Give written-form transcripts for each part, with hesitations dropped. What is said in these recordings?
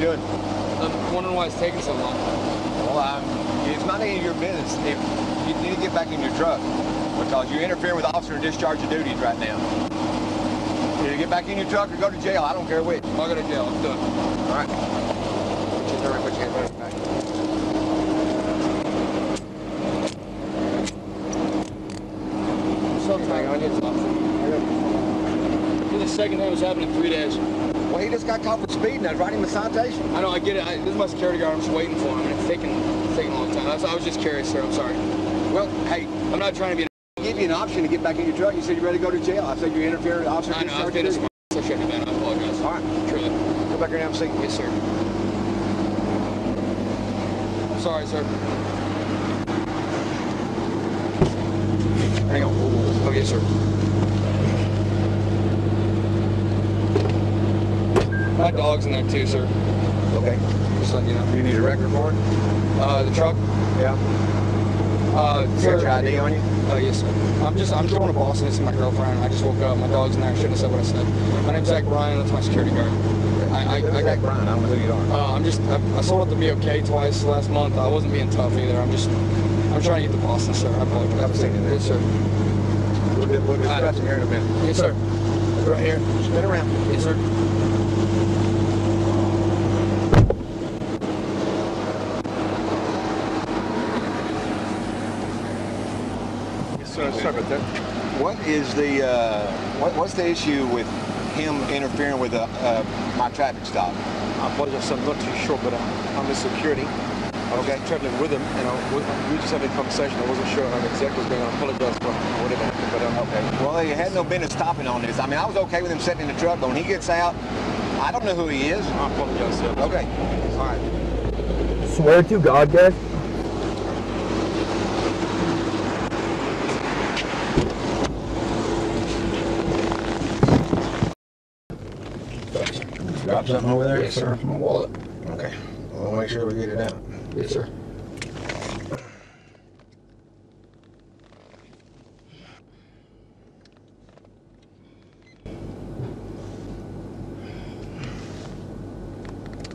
you doing? I'm wondering why it's taking so long. Well, it's not any of your business. If you need to get back in your truck because you're interfering with officer and discharge of duties right now. Either get back in your truck or go to jail. I don't care which. I'll go to jail. I'm done. All right. Put your hand back. This is the second time it's happened in 3 days. Well, he just got caught for speeding. I was writing him a citation. I know, I get it. This is my security guard. I'm just waiting for him, and it's taking a long time. I was just curious, sir. I'm sorry. Well, hey, I'm not trying to be an... I gave you an option to get back in your truck. You said you're ready to go to jail. I said you're interfering with officer. I know, I did it. I shouldn't have been. I apologize. All right. Truly. Go back here and have a seat. Yes, sir. I'm sorry, sir. Hang on. Oh, yes, sir. My dog's in there too, sir. Okay. Just letting you know. You need a record for it? The truck? Yeah. You got your ID on you? Yes, sir. I'm showing a boss, and this is my girlfriend. I just woke up. My dog's in there. I shouldn't have said what I said. My name's Zach Bryan. That's my security guard. Zach Bryan. I don't know who you are. I sold out the BOK twice last month. I wasn't being tough either. I'm trying to get the Boston, sir. I apologize. I've seen it. Yes, sir. We'll discuss it here in a minute. Yes, sir. Right here. Spin around. Yes, sir. Sorry about that. What is the what's the issue with him interfering with my traffic stop? I apologize. I'm not too sure, but I'm the security. I was traveling with him, and we were just having a conversation. I wasn't sure exactly what was going on. I apologize for whatever happened, but okay. Well, he had no business stopping on this. I mean, I was okay with him sitting in the truck, but when he gets out, I don't know who he is. I apologize, sir. Okay. All right. Swear to God, guys. Drop something over there? Yes, sir. From my wallet. Okay. We'll make sure we get it out. Yes, sir.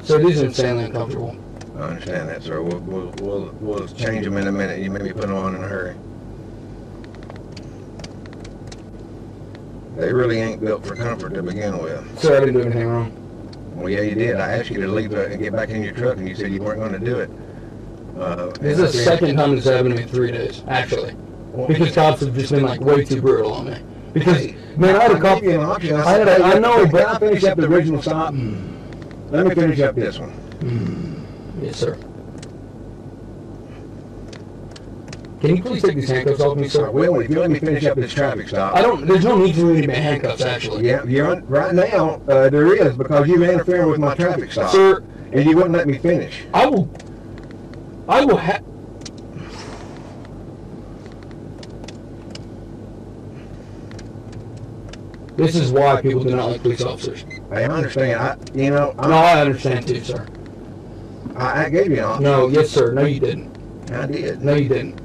So it is insanely uncomfortable. I understand that, sir. We'll change them in a minute. You may be putting them on in a hurry. They really ain't built for comfort to begin with. Sir, I didn't do anything wrong. Well, yeah, you did. I asked you to leave and get back in your truck, and you said you weren't going to do it. This is the second time this happened to me in 3 days, actually. Well, because cops have just been, like, way too brutal on me. Because, man, I had a copy of an option. I know, but I finished up the original stop. Let me finish up this one. Yes, sir. Can you please take these handcuffs off me, sir? Well, if you let me finish up this traffic stop. There's no need for me to be handcuffs, actually. Yeah, right now, there is, because you interfered with my traffic stop. Sir. And you wouldn't let me finish. I will have... This is why people do not like police officers. I understand. I understand too, sir. I gave you an option. No, yes, sir. No, you didn't. I did. No, you didn't.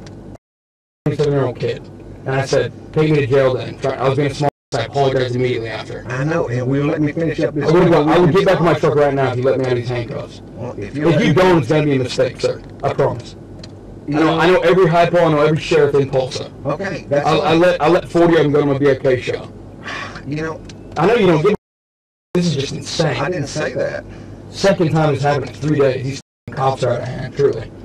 27-year-old kid, and I said, take me to jail then. I was being smart, so I apologized immediately after. I know, and will you let me finish up this? I would get back to my truck right now if you let me out of these handcuffs. Well, if you don't, it's going to be a mistake, sir. I promise. I know every high pole, I know every sheriff in Tulsa. Okay, that's I let 40 of them go to my BFK show. I know you don't get this is just insane. I didn't say that. Second time it's happened in 3 days. These cops are out of hand, truly.